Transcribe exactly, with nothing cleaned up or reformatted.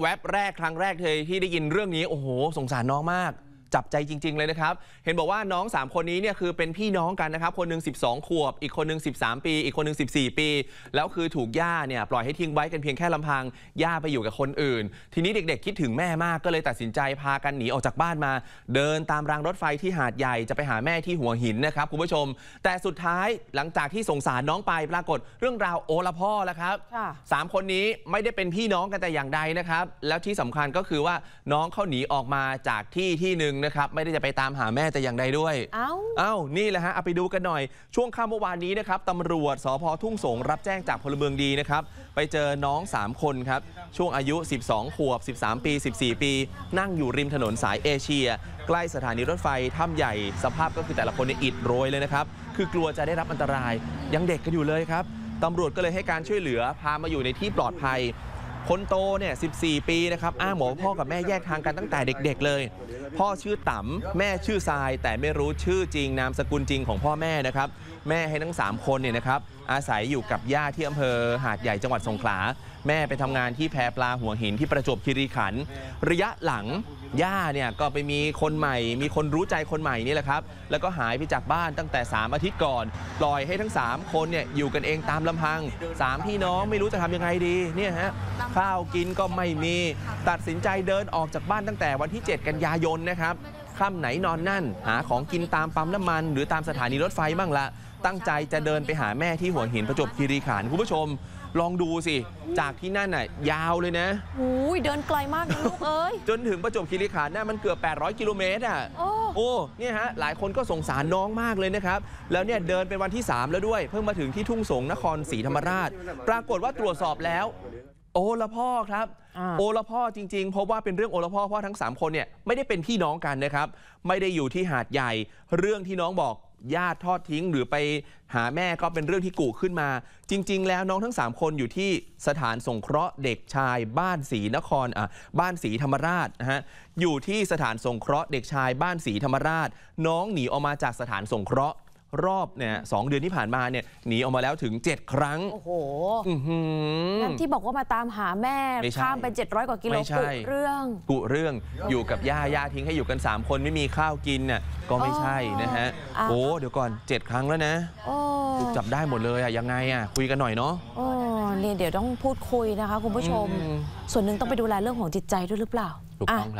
แวบแรกครั้งแรกเลยที่ได้ยินเรื่องนี้โอ้โหสงสารน้องมากจับใจจริงๆเลยนะครับเห็นบอกว่าน้องสามคนนี้เนี่ยคือเป็นพี่น้องกันนะครับคนหนึ่งสิบสองขวบอีกคนหนึ่งสิบสามปีอีกคนหนึ่งสิบสี่ปีแล้วคือถูกย่าเนี่ยปล่อยให้ทิ้งไว้กันเพียงแค่ลำพังย่าไปอยู่กับคนอื่นทีนี้เด็กๆคิดถึงแม่มากก็เลยตัดสินใจพากันหนีออกจากบ้านมาเดินตามรางรถไฟที่หาดใหญ่จะไปหาแม่ที่หัวหินนะครับคุณผู้ชมแต่สุดท้ายหลังจากที่สงสารน้องไปปรากฏเรื่องราวโอละพ่อแล้วครับสามคนนี้ไม่ได้เป็นพี่น้องกันแต่อย่างใดนะครับแล้วที่สำคัญก็คือว่าน้องเขาหนีออกมาจากที่ที่หนึ่งนะครับไม่ได้จะไปตามหาแม่แต่อย่างใดด้วยเอ้าเอ้านี่แหละฮะเอาไปดูกันหน่อยช่วงค่ำเมื่อวานนี้นะครับตำรวจสภ.ทุ่งสงรับแจ้งจากพลเมืองดีนะครับไปเจอน้องสามคนครับช่วงอายุสิบสองขวบสิบสามปีสิบสี่ปีนั่งอยู่ริมถนนสายเอเชียใกล้สถานีรถไฟถ้ำใหญ่สภาพก็คือแต่ละคนในอิดโรยเลยนะครับคือกลัวจะได้รับอันตรายยังเด็กกันอยู่เลยครับตำรวจก็เลยให้การช่วยเหลือพามาอยู่ในที่ปลอดภัยคนโตเนี่ยสิบสี่ปีนะครับอ้างบอกพ่อกับแม่แยกทางกันตั้งแต่เด็กๆเลยพ่อชื่อตั๋มแม่ชื่อทรายแต่ไม่รู้ชื่อจริงนามสกุลจริงของพ่อแม่นะครับแม่ให้ทั้งสามคนเนี่ยนะครับอาศัยอยู่กับย่าที่อำเภอหาดใหญ่จังหวัดสงขลาแม่ไปทำงานที่แพปลาหัวหินที่ประจวบคีรีขันธ์ระยะหลังย่าเนี่ยก็ไปมีคนใหม่มีคนรู้ใจคนใหม่นี่แหละครับแล้วก็หายไปจากบ้านตั้งแต่สามอาทิตย์ก่อนปล่อยให้ทั้งสามคนเนี่ยอยู่กันเองตามลำพังสามพี่น้องไม่รู้จะทำยังไงดีเนี่ยฮะข้าวกินก็ไม่มีตัดสินใจเดินออกจากบ้านตั้งแต่วันที่เจ็ดกันยายนนะครับค่ำไหนนอนนั่นหาของกินตามปั๊มน้ำมันหรือตามสถานีรถไฟบ้างละตั้งใจจะเดินไปหาแม่ที่หัวหินประจวบคีรีขันธ์คุณผู้ชมลองดูสิจากที่นั่นน่ะยาวเลยนะโอ้ยเดินไกลมากลูกเอ้ยจนถึงประจวบคีรีขันธ์น่ะมันเกือบแปดร้อยกิโลเมตรอ่ะโอ้เนี่ยฮะหลายคนก็สงสารน้องมากเลยนะครับแล้วเนี่ยเดินเป็นวันที่สามแล้วด้วยเพิ่งมาถึงที่ทุ่งสงนครศรีธรรมราชปรากฏว่าตรวจสอบแล้วโอละพ่อครับโอละพ่อจริงๆเพราะว่าเป็นเรื่องโอละพ่อเพราะทั้งสามคนเนี่ยไม่ได้เป็นพี่น้องกันนะครับไม่ได้อยู่ที่หาดใหญ่เรื่องที่น้องบอกญาติทอดทิ้งหรือไปหาแม่ก็เป็นเรื่องที่กุขึ้นมาจริงๆแล้วน้องทั้งสามคนอยู่ที่สถานสงเคราะห์เด็กชายบ้านศรีนครอ่ะบ้านศรีธรรมราชนะฮะอยู่ที่สถานสงเคราะห์เด็กชายบ้านศรีธรรมราชน้องหนีออกมาจากสถานสงเคราะห์รอบเนี่ยสองเดือนที่ผ่านมาเนี่ยหนีออกมาแล้วถึงเจ็ดครั้งโอ้โหนั่นที่บอกว่ามาตามหาแม่ข้ามไปเจ็ดร้อยกว่ากิโลกุเรื่องกุเรื่องอยู่กับย่าย่าทิ้งให้อยู่กันสามคนไม่มีข้าวกินน่ะก็ไม่ใช่นะฮะโอ้เดี๋ยวก่อนเจ็ดครั้งแล้วนะถูกจับได้หมดเลยอะยังไงอะคุยกันหน่อยเนาะโอ้เนี่ยเดี๋ยวต้องพูดคุยนะคะคุณผู้ชมส่วนหนึ่งต้องไปดูแลเรื่องของจิตใจด้วยหรือเปล่าถูกต้องครับ